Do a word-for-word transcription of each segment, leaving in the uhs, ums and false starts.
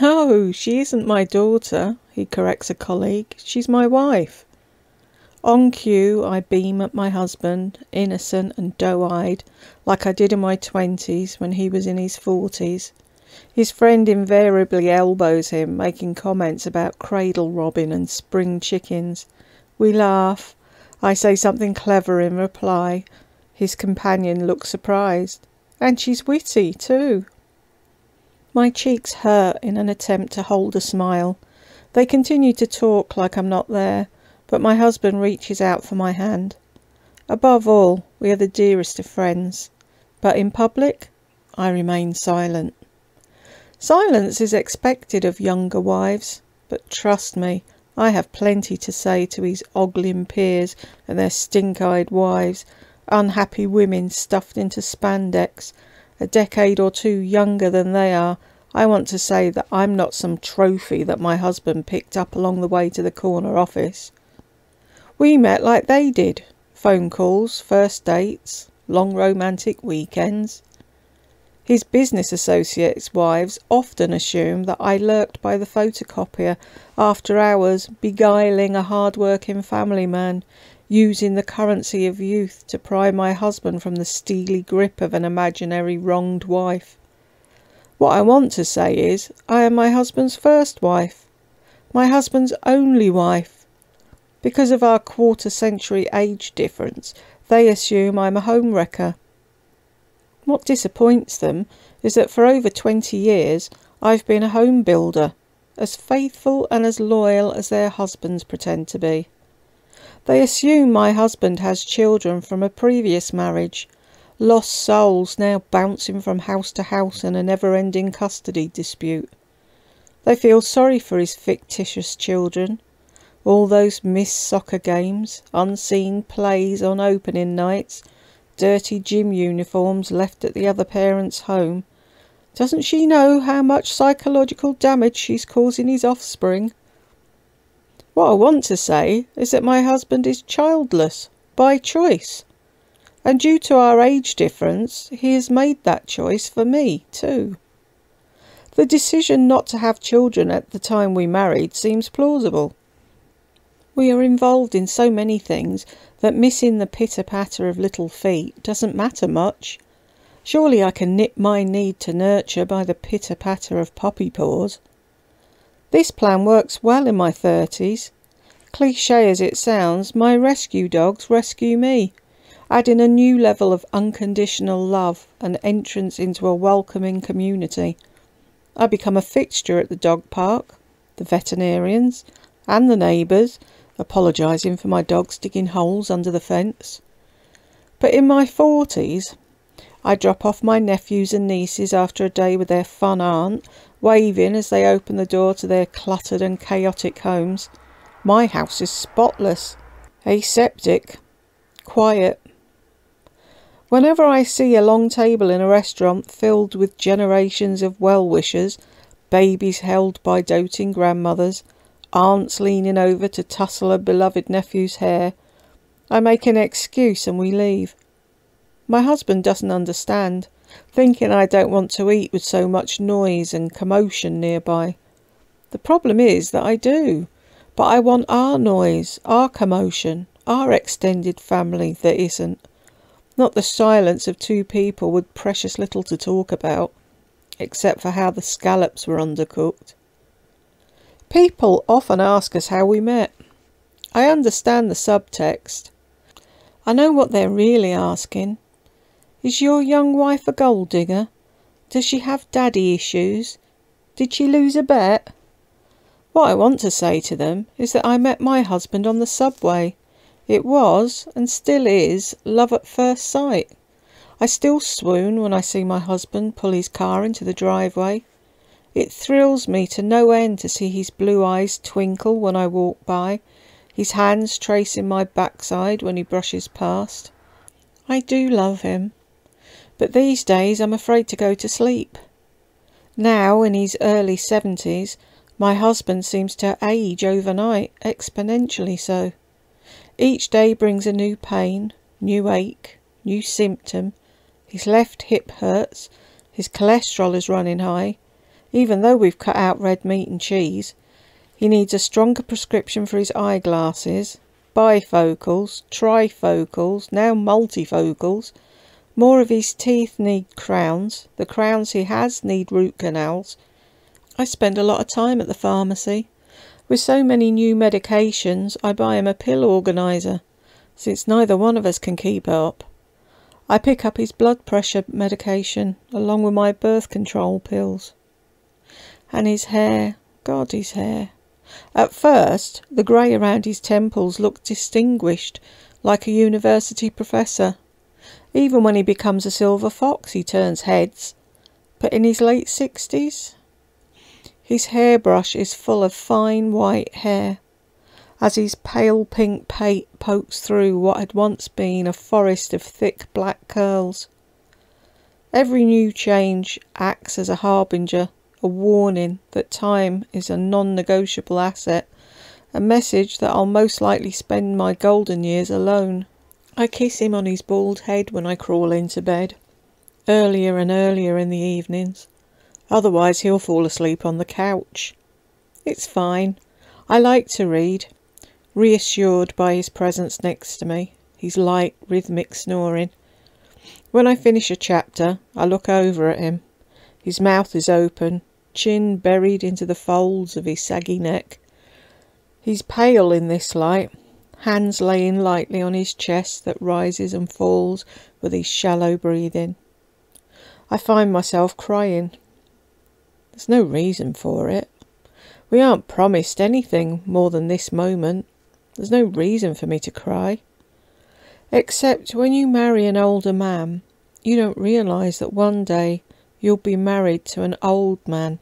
No, she isn't my daughter, he corrects a colleague. She's my wife. On cue, I beam at my husband, innocent and doe-eyed, like I did in my twenties when he was in his forties. His friend invariably elbows him, making comments about cradle robbing and spring chickens. We laugh. I say something clever in reply. His companion looks surprised. And she's witty, too. My cheeks hurt in an attempt to hold a smile. They continue to talk like I'm not there, but my husband reaches out for my hand. Above all, we are the dearest of friends. But in public, I remain silent. Silence is expected of younger wives, but trust me, I have plenty to say to these ogling peers and their stink-eyed wives, unhappy women stuffed into spandex. A decade or two younger than they are, I want to say that I'm not some trophy that my husband picked up along the way to the corner office. We met like they did. Phone calls, first dates, long romantic weekends. His business associates' wives often assume that I lurked by the photocopier after hours, beguiling a hard-working family man, using the currency of youth to pry my husband from the steely grip of an imaginary wronged wife. What I want to say is, I am my husband's first wife, my husband's only wife. Because of our quarter-century age difference, they assume I'm a homewrecker. What disappoints them is that for over twenty years I've been a home builder, as faithful and as loyal as their husbands pretend to be. They assume my husband has children from a previous marriage, lost souls now bouncing from house to house in a never-ending custody dispute. They feel sorry for his fictitious children. All those missed soccer games, unseen plays on opening nights, dirty gym uniforms left at the other parent's home. Doesn't she know how much psychological damage she's causing his offspring? What I want to say is that my husband is childless, by choice. And due to our age difference, he has made that choice for me, too. The decision not to have children at the time we married seems plausible. We are involved in so many things that missing the pitter-patter of little feet doesn't matter much. Surely I can nip my need to nurture by the pitter-patter of poppy paws. This plan works well in my thirties. Cliché as it sounds, my rescue dogs rescue me, adding a new level of unconditional love and entrance into a welcoming community. I become a fixture at the dog park, the veterinarians, and the neighbours, apologising for my dogs digging holes under the fence. But in my forties, I drop off my nephews and nieces after a day with their fun aunt, waving as they open the door to their cluttered and chaotic homes. My house is spotless, aseptic, quiet. Whenever I see a long table in a restaurant filled with generations of well-wishers, babies held by doting grandmothers, aunts leaning over to tussle a beloved nephew's hair, I make an excuse and we leave. My husband doesn't understand, thinking I don't want to eat with so much noise and commotion nearby. The problem is that I do, but I want our noise, our commotion, our extended family that isn't. Not the silence of two people with precious little to talk about, except for how the scallops were undercooked. People often ask us how we met. I understand the subtext. I know what they're really asking. Is your young wife a gold digger? Does she have daddy issues? Did she lose a bet? What I want to say to them is that I met my husband on the subway. It was, and still is, love at first sight. I still swoon when I see my husband pull his car into the driveway. It thrills me to no end to see his blue eyes twinkle when I walk by, his hands tracing my backside when he brushes past. I do love him, but these days I'm afraid to go to sleep. Now, in his early seventies, my husband seems to age overnight, exponentially so. Each day brings a new pain, new ache, new symptom. His left hip hurts, his cholesterol is running high. even though we've cut out red meat and cheese. He needs a stronger prescription for his eyeglasses, bifocals, trifocals, now multifocals. More of his teeth need crowns. The crowns he has need root canals. I spend a lot of time at the pharmacy. With so many new medications, I buy him a pill organiser, since neither one of us can keep up. I pick up his blood pressure medication, along with my birth control pills. And his hair. God, his hair. At first, the grey around his temples looked distinguished, like a university professor. Even when he becomes a silver fox, he turns heads. But in his late sixties, his hairbrush is full of fine white hair, as his pale pink pate pokes through what had once been a forest of thick black curls. Every new change acts as a harbinger, a warning that time is a non-negotiable asset, a message that I'll most likely spend my golden years alone. I kiss him on his bald head when I crawl into bed, earlier and earlier in the evenings. Otherwise he'll fall asleep on the couch. It's fine. I like to read, reassured by his presence next to me, his light, rhythmic snoring. When I finish a chapter, I look over at him. His mouth is open, chin buried into the folds of his saggy neck. He's pale in this light, hands laying lightly on his chest that rises and falls with his shallow breathing. I find myself crying. There's no reason for it. We aren't promised anything more than this moment. There's no reason for me to cry. Except when you marry an older man, you don't realise that one day you'll be married to an old man.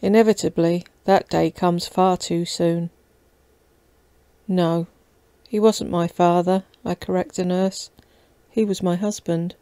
Inevitably, that day comes far too soon. No, he wasn't my father, I correct a nurse. He was my husband.